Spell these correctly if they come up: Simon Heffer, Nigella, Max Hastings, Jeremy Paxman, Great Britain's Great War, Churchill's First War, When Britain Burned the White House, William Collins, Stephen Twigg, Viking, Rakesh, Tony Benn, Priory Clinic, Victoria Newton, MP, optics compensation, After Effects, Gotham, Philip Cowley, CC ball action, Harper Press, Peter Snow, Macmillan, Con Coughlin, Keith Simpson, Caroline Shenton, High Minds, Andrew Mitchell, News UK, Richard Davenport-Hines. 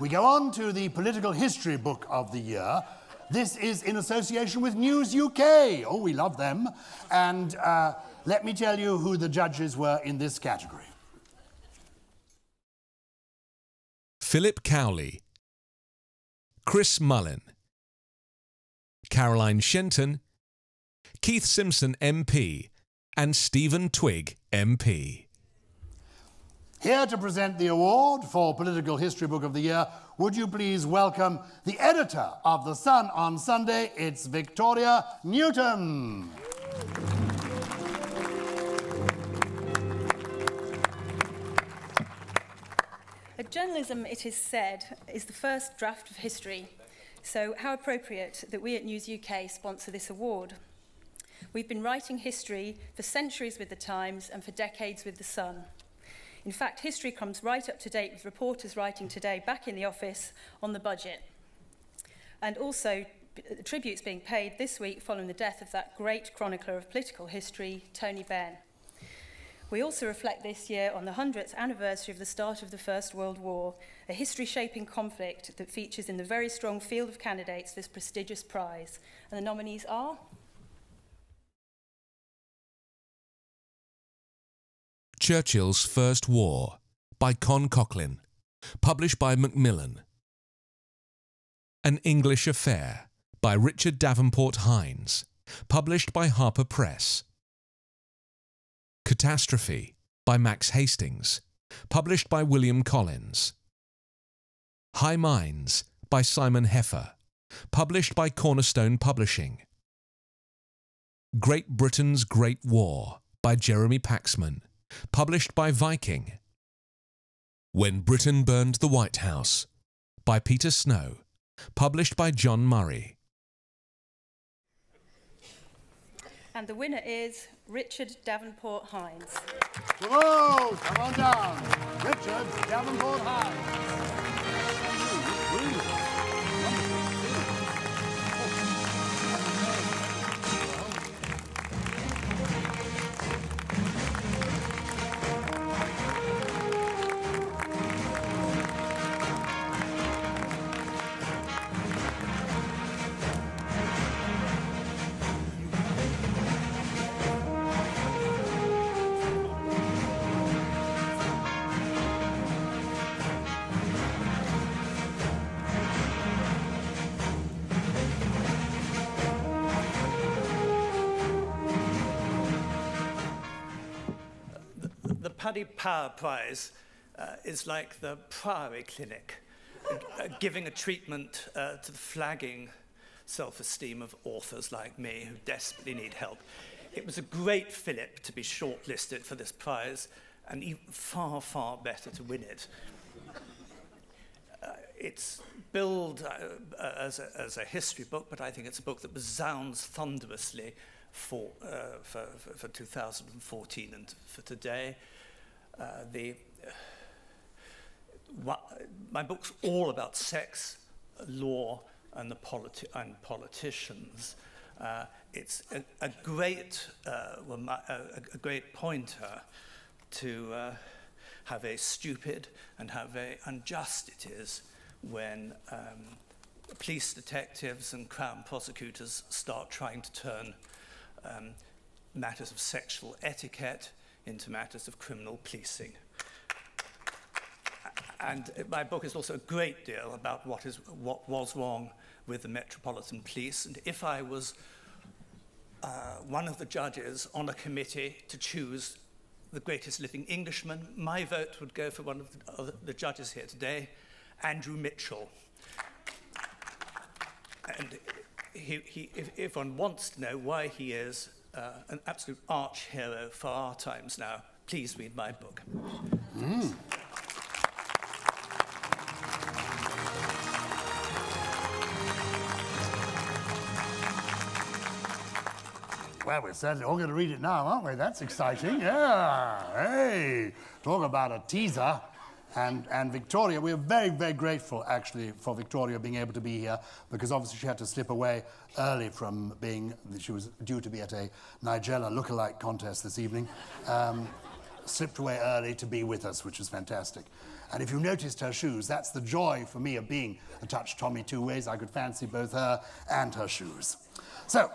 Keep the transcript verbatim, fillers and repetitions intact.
We go on to the political history book of the year. This is in association with News U K. Oh, we love them. And uh, let me tell you who the judges were in this category. Philip Cowley, Chris Mullin, Caroline Shenton, Keith Simpson M P and Stephen Twigg M P. Here to present the award for Political History Book of the Year, would you please welcome the editor of The Sun on Sunday, it's Victoria Newton. Journalism, it is said, is the first draft of history, so how appropriate that we at News U K sponsor this award. We've been writing history for centuries with the Times and for decades with the Sun. In fact, history comes right up to date with reporters writing today back in the office on the budget. And also, tributes being paid this week following the death of that great chronicler of political history, Tony Benn. We also reflect this year on the one hundredth anniversary of the start of the First World War, a history-shaping conflict that features in the very strong field of candidates for this prestigious prize. And the nominees are... Churchill's First War, by Con Coughlin, published by Macmillan. An English Affair, by Richard Davenport-Hines, published by Harper Press. Catastrophe, by Max Hastings, published by William Collins. High Minds, by Simon Heffer, published by Cornerstone Publishing. Great Britain's Great War, by Jeremy Paxman, published by Viking. When Britain Burned the White House, by Peter Snow, published by John Murray. And the winner is Richard Davenport-Hines. Whoa, come on down. Richard Davenport-Hines. The Power Prize uh, is like the Priory Clinic, uh, uh, giving a treatment uh, to the flagging self-esteem of authors like me who desperately need help. It was a great fillip to be shortlisted for this prize, and even far, far better to win it. Uh, it's billed uh, as, a, as a history book, but I think it's a book that resounds thunderously for, uh, for, for, for two thousand fourteen and for today. Uh, the, uh, my book's all about sex, law, and the politi and politicians. Uh, it's a, a great, uh, a, a great pointer to uh, how very stupid and how very unjust it is when um, police detectives and crown prosecutors start trying to turn um, matters of sexual etiquette into matters of criminal policing. And my book is also a great deal about what is what was wrong with the Metropolitan Police. And if I was uh, one of the judges on a committee to choose the greatest living Englishman, my vote would go for one of the, of the judges here today, Andrew Mitchell. And he, he, if, if one wants to know why he is Uh, an absolute arch hero for our times now, please read my book. Mm. Well, we're certainly all going to read it now, aren't we? That's exciting. Yeah. Hey, talk about a teaser. And, and Victoria, we're very, very grateful, actually, for Victoria being able to be here, because obviously she had to slip away early from being... She was due to be at a Nigella lookalike contest this evening. Um, slipped away early to be with us, which is fantastic. And if you noticed her shoes, that's the joy for me of being a touch Tommy two ways. I could fancy both her and her shoes. So